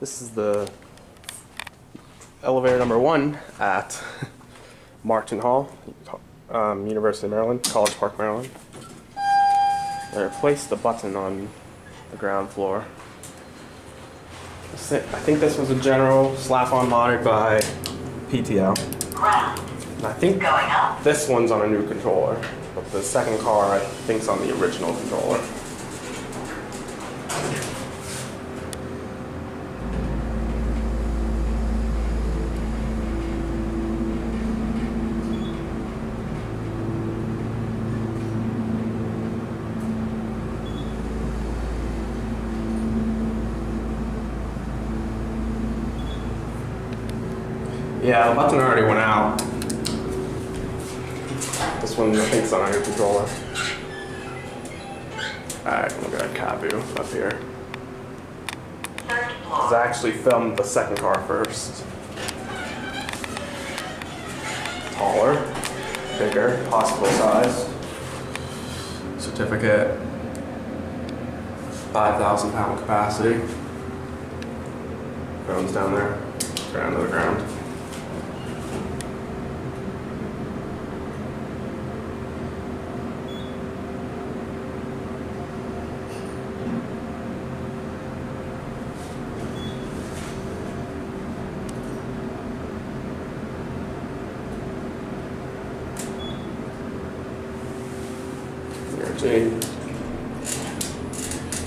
This is the elevator number 1 at Martin Hall, University of Maryland, College Park, Maryland. I replaced the button on the ground floor. I think this was a general slap-on monitor by PTL. And I think this one's on a new controller, but the second car I think's on the original controller. Yeah, the button already went out. This one I think's on our controller. Alright, I'm gonna copy up here. Because I actually filmed the second car first. Taller, bigger, possible size. Certificate, 5,000 pound capacity. Phone's down there, ground to the ground.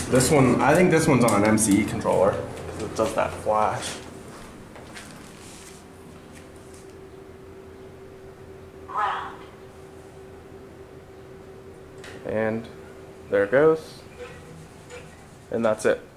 This one, I think this one's on an MCE controller because it does that flash. Ground. And there it goes. And that's it.